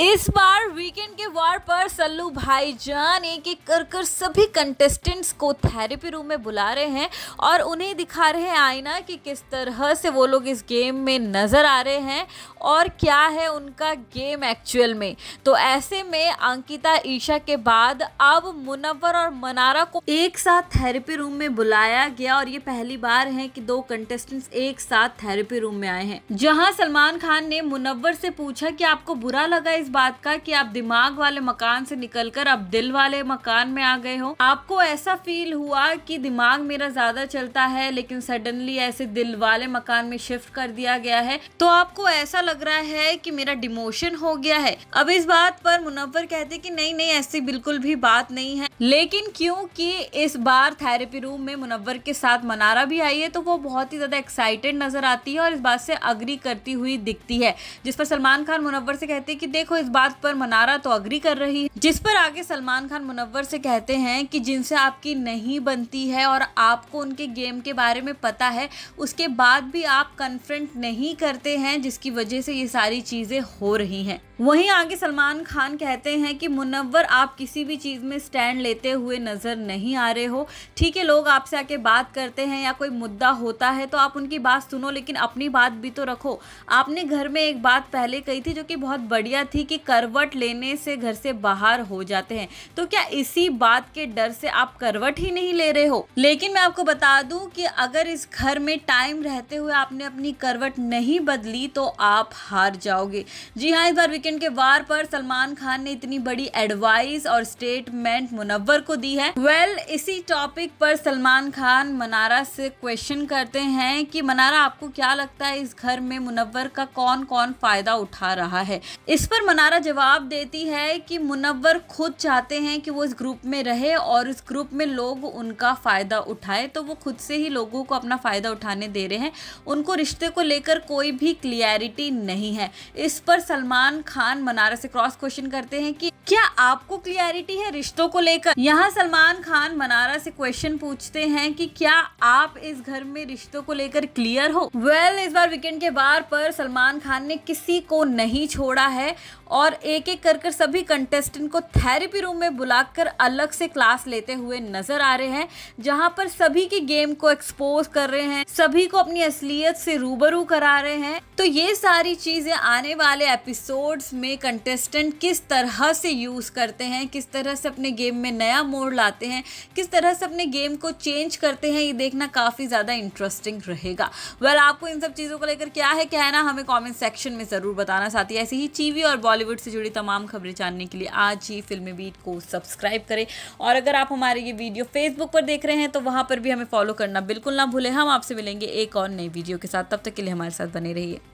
इस बार वीकेंड के वार पर सल्लू भाईजान एक-एक कर सभी कंटेस्टेंट्स को थेरेपी रूम में बुला रहे हैं और उन्हें दिखा रहे हैं आईना कि किस तरह से वो लोग इस गेम में नज़र आ रहे हैं और क्या है उनका गेम एक्चुअल में। तो ऐसे में अंकिता ईशा के बाद अब मुनव्वर और मनारा को एक साथ थेरेपी रूम में बुलाया गया और ये पहली बार है कि दो कंटेस्टेंट्स एक साथ थेरेपी रूम में आए हैं। जहाँ सलमान खान ने मुनव्वर से पूछा कि आपको बुरा लगा इस बात का कि आप दिमाग वाले मकान से निकलकर अब दिल वाले मकान में आ गए हो, आपको ऐसा फील हुआ कि दिमाग मेरा ज्यादा चलता है लेकिन सडनली ऐसे दिल वाले मकान में शिफ्ट कर दिया गया है तो आपको ऐसा लग रहा है कि मेरा डिमोशन हो गया है। अब इस बात पर मुनव्वर कहते कि नहीं नहीं ऐसी बिल्कुल भी बात नहीं है, लेकिन क्योंकि इस बार थेरेपी रूम में मुनव्वर के साथ मनारा भी आई है तो वो बहुत ही ज्यादा एक्साइटेड नजर आती है और इस बात से अग्री करती हुई दिखती है, जिस पर सलमान खान मुनव्वर से कहते कि देखो इस बात पर मनारा तो अग्री कर रही है, जिस पर आगे सलमान खान मुनव्वर से कहते हैं कि जिनसे आपकी नहीं बनती है और आपको उनके गेम के बारे में पता है उसके बाद भी आप कन्फ्रंट नहीं करते हैं जिसकी वजह से ये सारी चीजें हो रही हैं। वहीं आगे सलमान खान कहते हैं कि मुनव्वर आप किसी भी चीज़ में स्टैंड लेते हुए नज़र नहीं आ रहे हो, ठीक है लोग आपसे आके बात करते हैं या कोई मुद्दा होता है तो आप उनकी बात सुनो लेकिन अपनी बात भी तो रखो। आपने घर में एक बात पहले कही थी जो कि बहुत बढ़िया थी कि करवट लेने से घर से बाहर हो जाते हैं, तो क्या इसी बात के डर से आप करवट ही नहीं ले रहे हो? लेकिन मैं आपको बता दूं कि अगर इस घर में टाइम रहते हुए आपने अपनी करवट नहीं बदली तो आप हार जाओगे। जी हाँ, इस बार वीकेंड के वार पर सलमान खान ने इतनी बड़ी एडवाइस और स्टेटमेंट मुनव्वर को दी है। इसी टॉपिक पर सलमान खान मनारा से क्वेश्चन करते हैं कि मनारा आपको क्या लगता है इस घर में मुनव्वर का कौन कौन फायदा उठा रहा है? इस पर मनारा जवाब देती है कि मुनव्वर खुद चाहते हैं कि वो इस ग्रुप में रहे और इस ग्रुप में लोग उनका फ़ायदा उठाए तो वो खुद से ही लोगों को अपना फ़ायदा उठाने दे रहे हैं, उनको रिश्ते को लेकर कोई भी क्लियरिटी नहीं है। इस पर सलमान खान मनारा से क्रॉस क्वेश्चन करते हैं कि क्या आपको क्लियरिटी है रिश्तों को लेकर? यहाँ सलमान खान मनारा से क्वेश्चन पूछते हैं कि क्या आप इस घर में रिश्तों को लेकर क्लियर हो? इस बार वीकेंड के बार पर सलमान खान ने किसी को नहीं छोड़ा है और एक एक कर सभी कंटेस्टेंट को थेरेपी रूम में बुलाकर अलग से क्लास लेते हुए नजर आ रहे हैं, जहां पर सभी के गेम को एक्सपोज कर रहे हैं, सभी को अपनी असलियत से रूबरू करा रहे हैं। तो ये सारी चीजें आने वाले एपिसोड्स में कंटेस्टेंट किस तरह से यूज करते हैं, किस तरह से अपने गेम में नया मोड़ लाते हैं, किस तरह से अपने गेम को चेंज करते हैं, ये देखना काफी ज्यादा इंटरेस्टिंग रहेगा। आपको इन सब चीजों को लेकर क्या है कहना हमें कमेंट सेक्शन में जरूर बताना। साथ ही ऐसी ही टीवी और बॉलीवुड से जुड़ी तमाम खबरें जानने के लिए आज ही फिल्मी बीट को सब्सक्राइब करें और अगर आप हमारे ये वीडियो फेसबुक पर देख रहे हैं तो वहां पर भी हमें फॉलो करना बिल्कुल ना भूलें। हम आपसे मिलेंगे एक और नई वीडियो के साथ, तब तक के लिए हमारे साथ बने रहिए।